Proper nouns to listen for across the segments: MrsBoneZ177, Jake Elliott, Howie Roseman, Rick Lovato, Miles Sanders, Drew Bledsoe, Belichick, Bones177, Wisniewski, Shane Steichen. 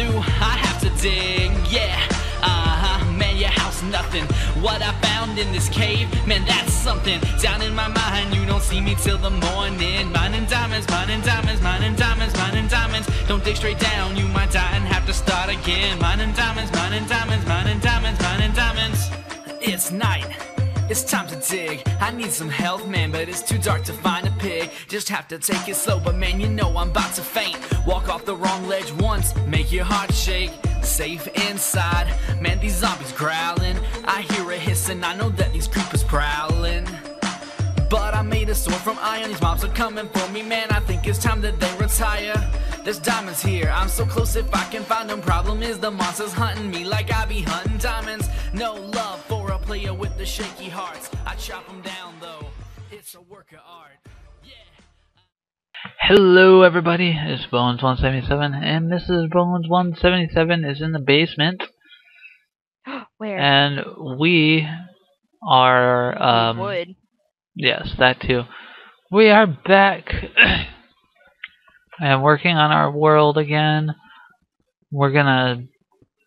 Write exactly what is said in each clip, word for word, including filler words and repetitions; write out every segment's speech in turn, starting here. do I have to dig? Yeah, uh-huh, man, your house nothing. What I found in this cave, man, that's something. Down in my mind, you don't see me till the morning. Mining diamonds, mining diamonds, mining diamonds, mining diamonds. Don't dig straight down, you might die and have to start again. Mining diamonds, mining diamonds, mining diamonds, mining diamonds. It's night. It's time to dig. I need some help, man, but it's too dark to find a pig. Just have to take it slow, but man, you know I'm about to faint. Walk off the wrong ledge once, make your heart shake. Safe inside, man, these zombies growling. I hear a hiss and I know that these creepers prowling. But I made a sword from iron, these mobs are coming for me, man. I think it's time that they retire. There's diamonds here, I'm so close if I can find them. Problem is the monster's hunting me like I be hunting diamonds. No love for player with the shaky hearts. I chop them down though. It's a work of art. Yeah. Hello everybody, it's Bones one seventy-seven and Missus Bones one seventy-seven is in the basement. Where? And we are um wood. Yes, that too. We are back and working on our world again. We're gonna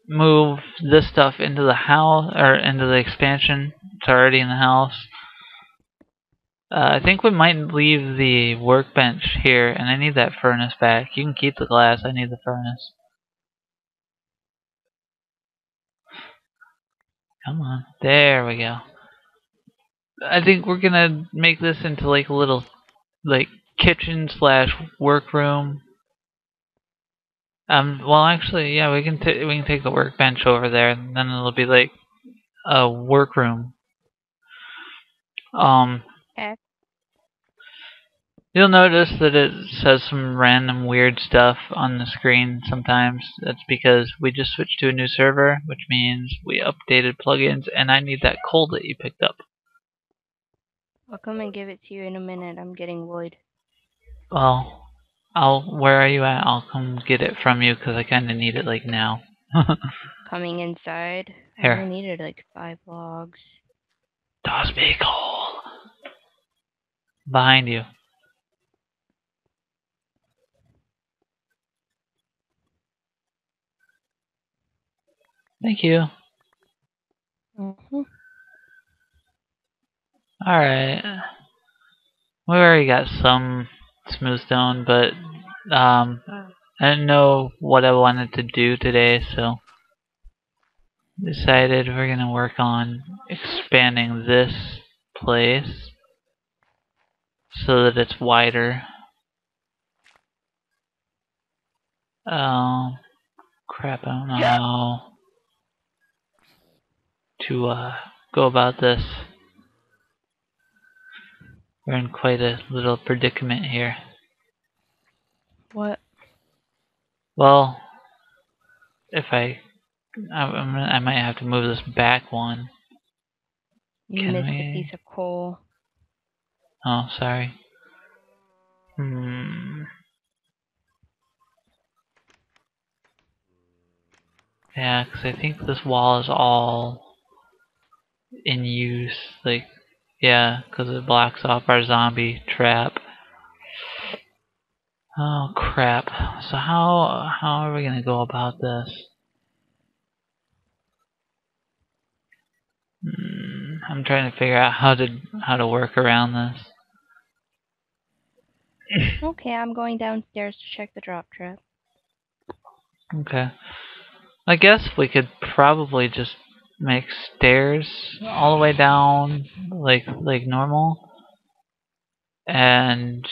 move this stuff into the house, or into the expansion. It's already in the house. Uh, I think we might leave the workbench here, and I need that furnace back. You can keep the glass, I need the furnace. Come on, there we go. I think we're gonna make this into like a little, like, kitchen slash workroom. Um, well, actually, yeah, we can t we can take the workbench over there, and then it'll be like a workroom. Um, okay. You'll notice that it says some random weird stuff on the screen sometimes. That's because we just switched to a new server, which means we updated plugins, and I need that coal that you picked up. I'll come and give it to you in a minute. I'm getting void. Well. I'll, where are you at? I'll come get it from you because I kind of need it like now. Coming inside. Here. I needed like five logs. Das big hole. Behind you. Thank you. Mm-hmm. Alright. We already got some smooth stone, but um, I didn't know what I wanted to do today, so decided we're gonna work on expanding this place so that it's wider. Oh crap! I don't know how to uh, go about this. We're in quite a little predicament here. What? Well, if I, I, I'm gonna, I might have to move this back one. You missed a piece of coal. Oh, sorry. Hmm. Yeah, because I think this wall is all in use, like. Yeah, because it blocks off our zombie trap. Oh crap! So how how are we gonna go about this? Mm, I'm trying to figure out how to how to work around this. Okay, I'm going downstairs to check the drop trap. Okay, I guess we could probably just make stairs all the way down like like normal and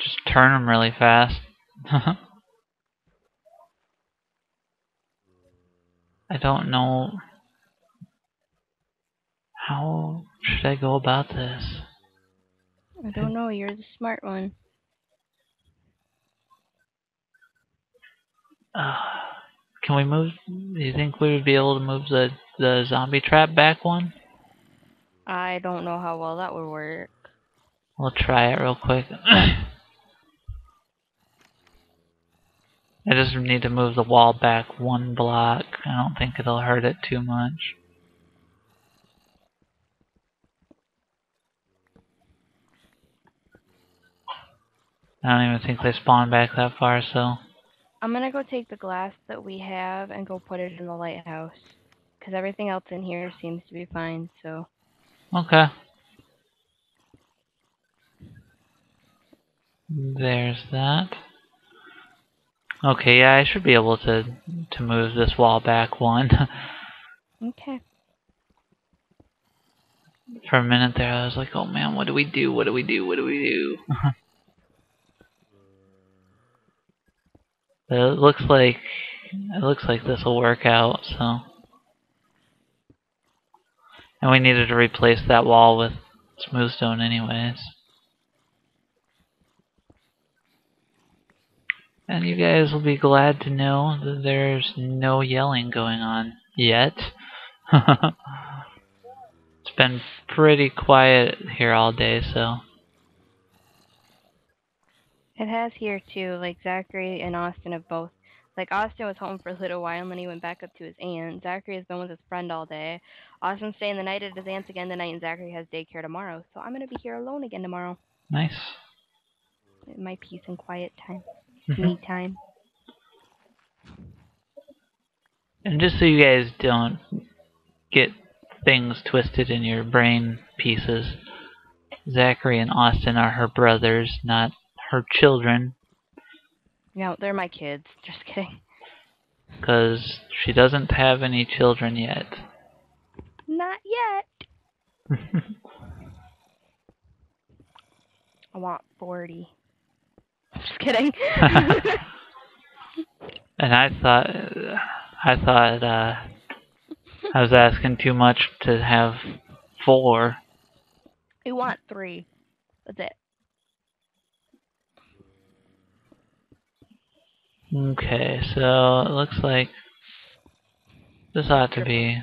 just turn them really fast. I don't know, how should I go about this? I don't know, you're the smart one. Uh, can we move, do you think we would be able to move the the zombie trap back one? I don't know how well that would work. We'll try it real quick. I just need to move the wall back one block. I don't think it'll hurt it too much. I don't even think they spawn back that far, so I'm gonna go take the glass that we have and go put it in the lighthouse, because everything else in here seems to be fine, so... Okay. There's that. Okay, yeah, I should be able to, to move this wall back one. Okay. For a minute there, I was like, oh man, what do we do? What do we do? What do we do? But it looks like it looks like this will work out, so. And we needed to replace that wall with smooth stone anyways. And you guys will be glad to know that there's no yelling going on yet. It's been pretty quiet here all day, so. It has here too. Like Zachary and Austin have both. Like Austin was home for a little while and then he went back up to his aunt. Zachary has been with his friend all day. Austin's staying the night at his aunt's again tonight, and Zachary has daycare tomorrow. So I'm gonna be here alone again tomorrow. Nice. My peace and quiet time. Me time. And just so you guys don't get things twisted in your brain pieces, Zachary and Austin are her brothers, not her children. No, they're my kids. Just kidding. Because she doesn't have any children yet. Not yet. I want forty. Just kidding. And I thought, I thought, uh, I was asking too much to have four. We want three. That's it. Okay, so it looks like this ought to be.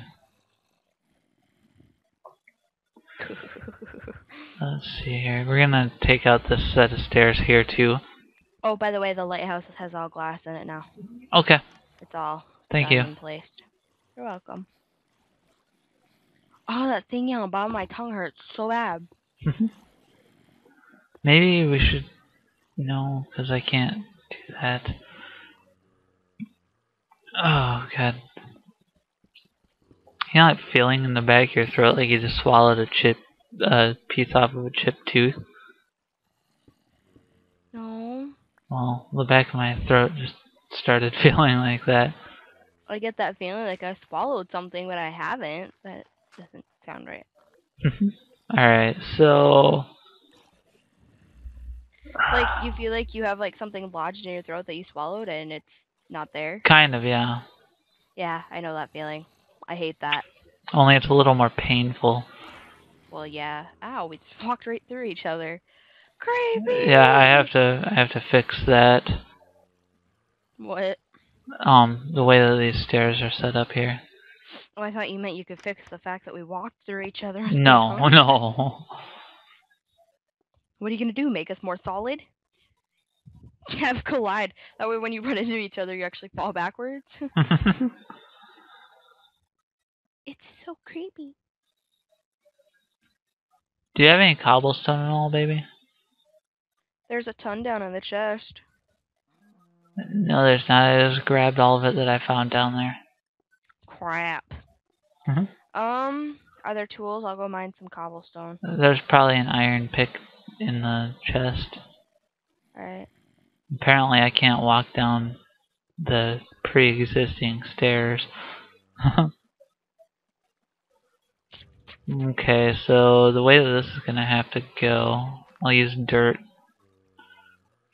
Let's see here. We're gonna take out this set of stairs here too. Oh, by the way, the lighthouse has all glass in it now. Okay. It's all. Thank you. Placed. You're welcome. Oh, that thing on the bottom of my tongue hurts so bad. Maybe we should. No, because I can't do that. Oh, God. You know that feeling in the back of your throat like you just swallowed a chip, a piece off of a chipped tooth? No. Well, the back of my throat just started feeling like that. I get that feeling like I swallowed something, but I haven't. That doesn't sound right. Alright, so... Like, you feel like you have, like, something lodged in your throat that you swallowed and it's not there? Kind of, yeah. Yeah, I know that feeling. I hate that. Only it's a little more painful. Well, yeah. Ow, we just walked right through each other. Creepy. Yeah, I have to I have to fix that. What? Um, the way that these stairs are set up here. Oh, I thought you meant you could fix the fact that we walked through each other. No, no. What are you gonna do? Make us more solid? Have collide. That way when you run into each other you actually fall backwards. It's so creepy. Do you have any cobblestone at all, baby? There's a ton down in the chest. No, there's not. I just grabbed all of it that I found down there. Crap. Mm-hmm. Um, are there tools? I'll go mine some cobblestone. There's probably an iron pick in the chest. Alright. Apparently I can't walk down the pre-existing stairs. Okay, so the way that this is going to have to go, I'll use dirt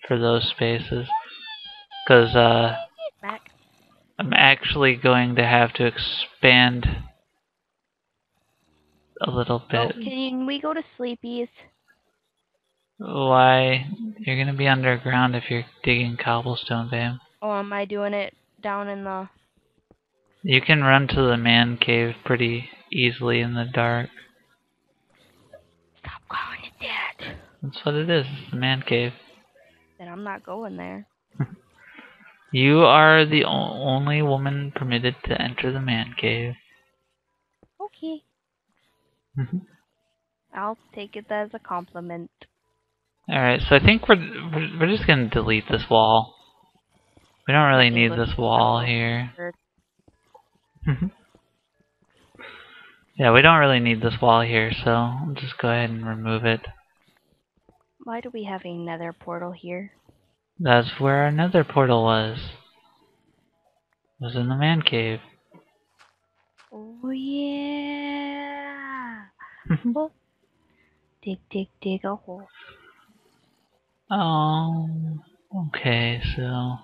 for those spaces. Because uh, I'm actually going to have to expand a little bit. Oh, can we go to Sleepy's? Why? You're going to be underground if you're digging cobblestone, babe. Oh, am I doing it down in the... You can run to the man cave pretty easily in the dark. Stop calling it that. That's what it is. It's the man cave. Then I'm not going there. You are the only woman permitted to enter the man cave. Okay. Mm-hmm. I'll take it as a compliment. All right. So I think we're we're just gonna delete this wall. We don't really need this wall here. Yeah, we don't really need this wall here, so I'll just go ahead and remove it. Why do we have a nether portal here? That's where our nether portal was. It was in the man cave. Oh yeah! Oh. Dig, dig, dig a hole. Oh, okay, so...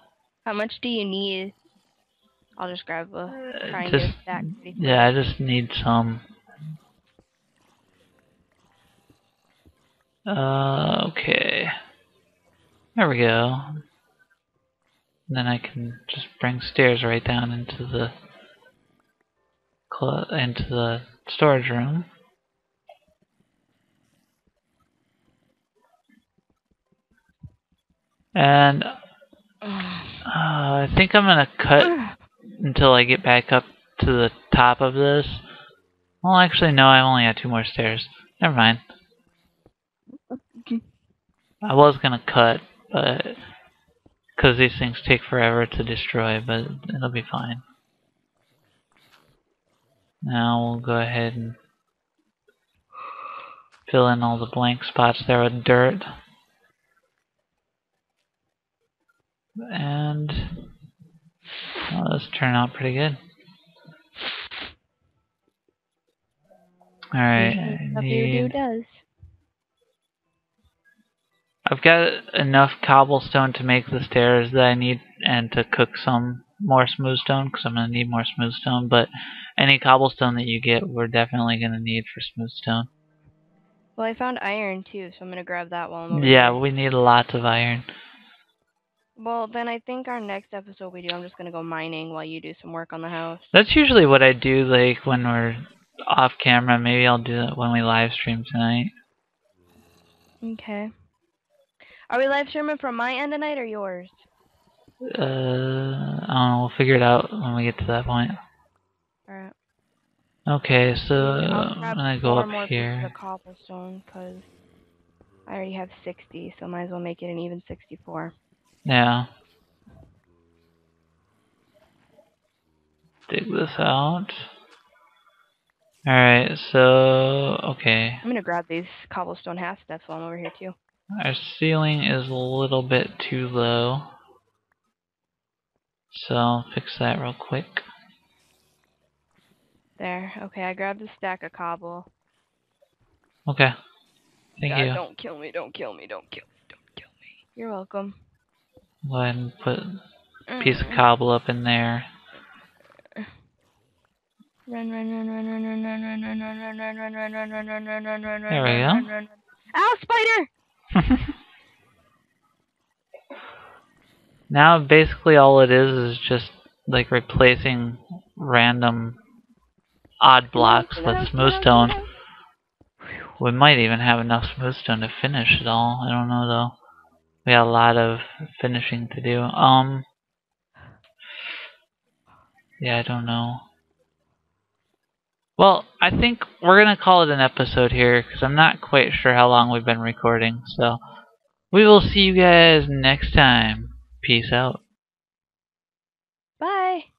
How much do you need? I'll just grab a uh, try and just, get a stack. Yeah, I just need some. Uh, okay. There we go. And then I can just bring stairs right down into the cl into the storage room. And uh, I think I'm gonna cut until I get back up to the top of this. Well, actually, no, I only had two more stairs. Never mind. I was gonna cut, but because these things take forever to destroy, but it'll be fine. Now we'll go ahead and fill in all the blank spots there with dirt. And well, this turned out pretty good. Alright. Mm-hmm. Need... does. I've got enough cobblestone to make the stairs that I need and to cook some more smooth stone, because I'm going to need more smooth stone, but any cobblestone that you get, we're definitely going to need for smooth stone. Well, I found iron too, so I'm going to grab that while I'm over Yeah, there. We need lots of iron. Well, then I think our next episode we do, I'm just going to go mining while you do some work on the house. That's usually what I do, like, when we're off camera. Maybe I'll do that when we live stream tonight. Okay. Are we live streaming from my end tonight or yours? Uh, I don't know. We'll figure it out when we get to that point. Alright. Okay, so I'm going to go up here. Cobblestone, because I already have sixty, so might as well make it an even sixty-four. Yeah. Dig this out. Alright, so... okay. I'm gonna grab these cobblestone half-steps while I'm over here, too. Our ceiling is a little bit too low. So I'll fix that real quick. There. Okay, I grabbed a stack of cobble. Okay. Thank God, you. Don't kill me, don't kill me, don't kill me, don't kill me. You're welcome. Go ahead and put a piece of cobble up in there. Run, run, run, run, run, run, run, run, run, run, run, run, run, run, run, run, run, run, run, run. There we go. Ow, spider! Now basically all it is is just like replacing random odd blocks with smooth stone. We might even have enough smooth stone to finish it all. I don't know though. We got a lot of finishing to do. Um, yeah, I don't know. Well, I think we're gonna call it an episode here because I'm not quite sure how long we've been recording. So we will see you guys next time. Peace out. Bye.